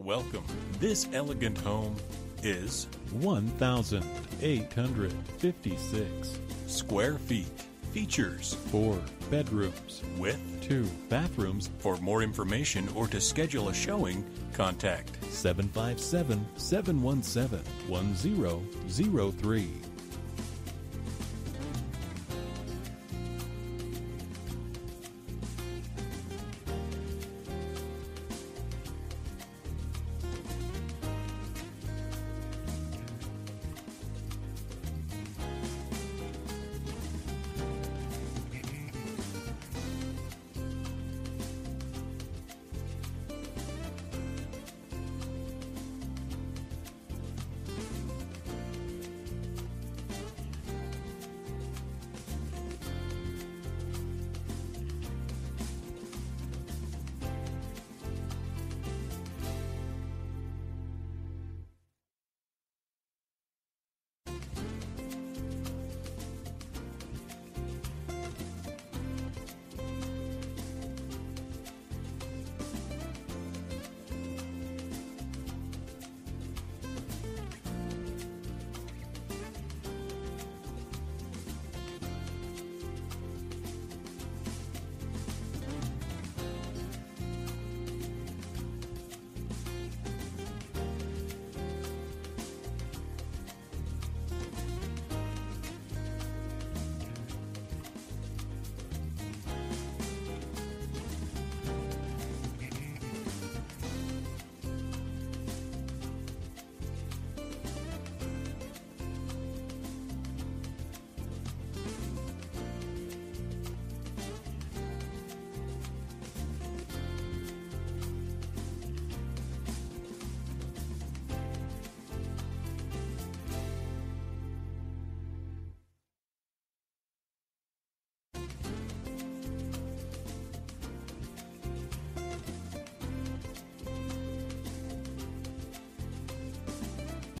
Welcome. This elegant home is 1,856 square feet. Features 4 bedrooms with 2 bathrooms. For more information or to schedule a showing, contact 757-717-1003.